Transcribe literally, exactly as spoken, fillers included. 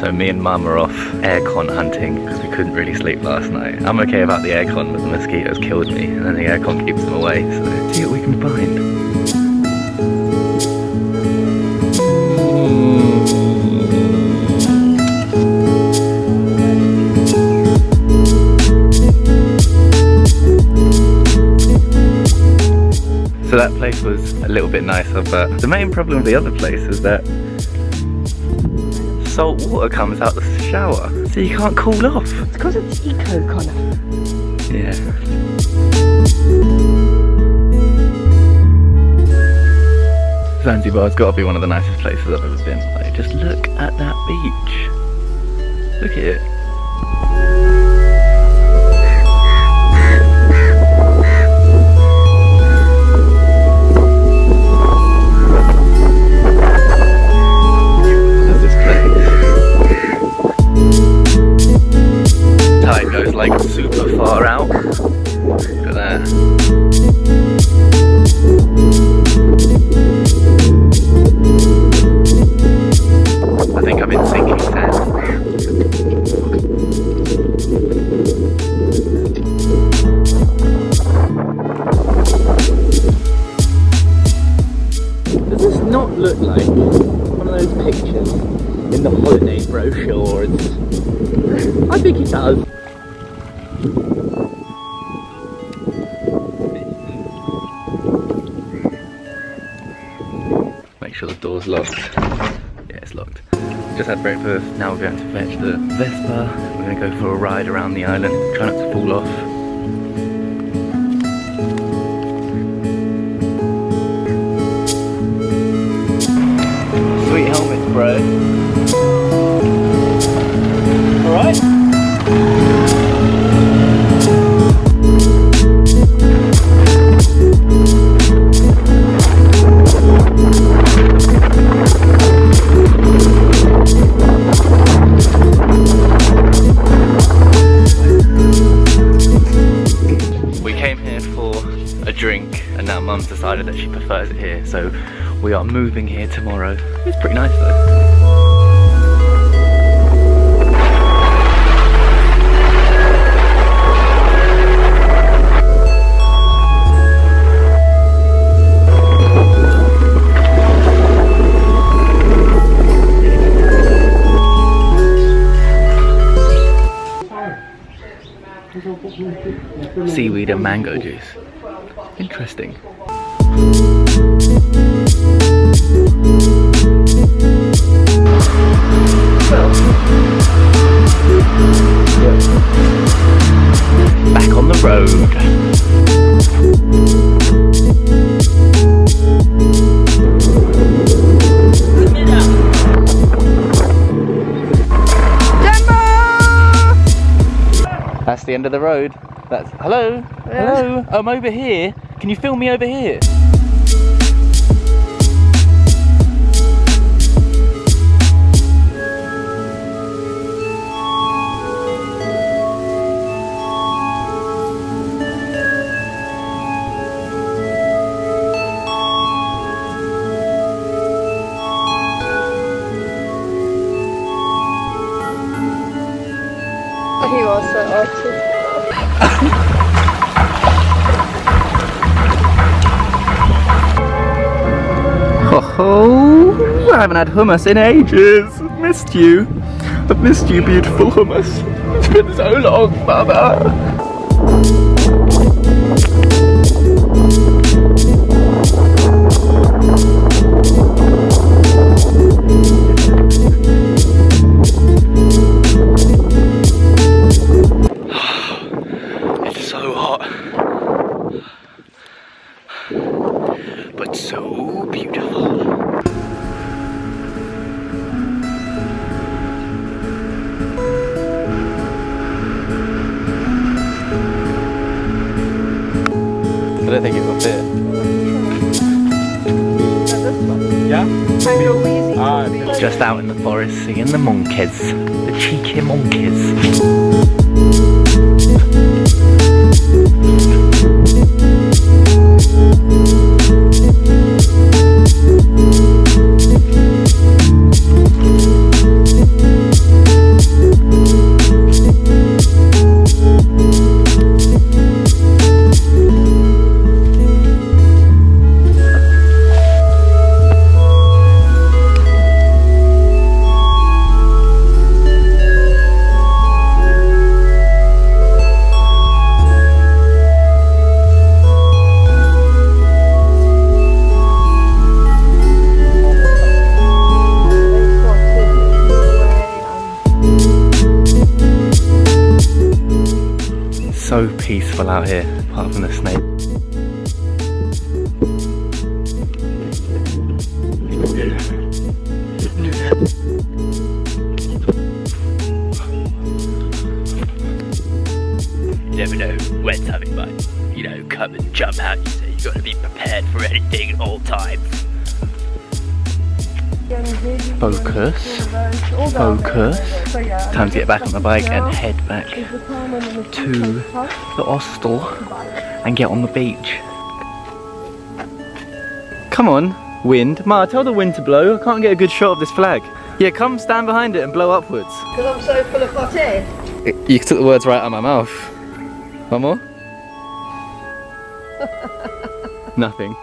So me and mum are off aircon hunting because we couldn't really sleep last night. I'm okay about the aircon, but the mosquitoes killed me and then the aircon keeps them away, so let's see what we can find. So that place was a little bit nicer, but the main problem with the other place is that salt water comes out the shower, so you can't cool off. It's because it's eco, Connor. Yeah. Zanzibar's got to be one of the nicest places I've ever been. Like, just look at that beach. Look at it. Like super far out. Look at that. I think I'm in sinking sand. Does this not look like one of those pictures in the holiday brochures? I think it does. Make sure the door's locked. Yeah, it's locked. Just had breakfast, now we're going to fetch the Vespa. We're going to go for a ride around the island, try not to fall off. Sweet helmets, bro. Alright? Drink, and now mum's decided that she prefers it here, so we are moving here tomorrow. It's pretty nice though. Seaweed and mango juice. Interesting. Back on the road. That's the end of the road. That's, hello, hello, I'm over here. Can you film me over here? He was so artsy. Oh, I haven't had hummus in ages. I've missed you. I've missed you, beautiful hummus. It's been so long, Baba. But so beautiful. I don't think it will fit. Yeah? Just out in the forest seeing the monkeys. The cheeky monkeys. Thank you. so peaceful out here, apart from the snake. You never know when something might, you know, come and jump out, you say. You've got to be prepared for anything at all times. Focus, focus, time to get back on the bike and head back to the hostel and get on the beach. Come on, wind. Ma, tell the wind to blow, I can't get a good shot of this flag. Yeah, come stand behind it and blow upwards. Because I'm so full of hot air. You took the words right out of my mouth. One more? Nothing.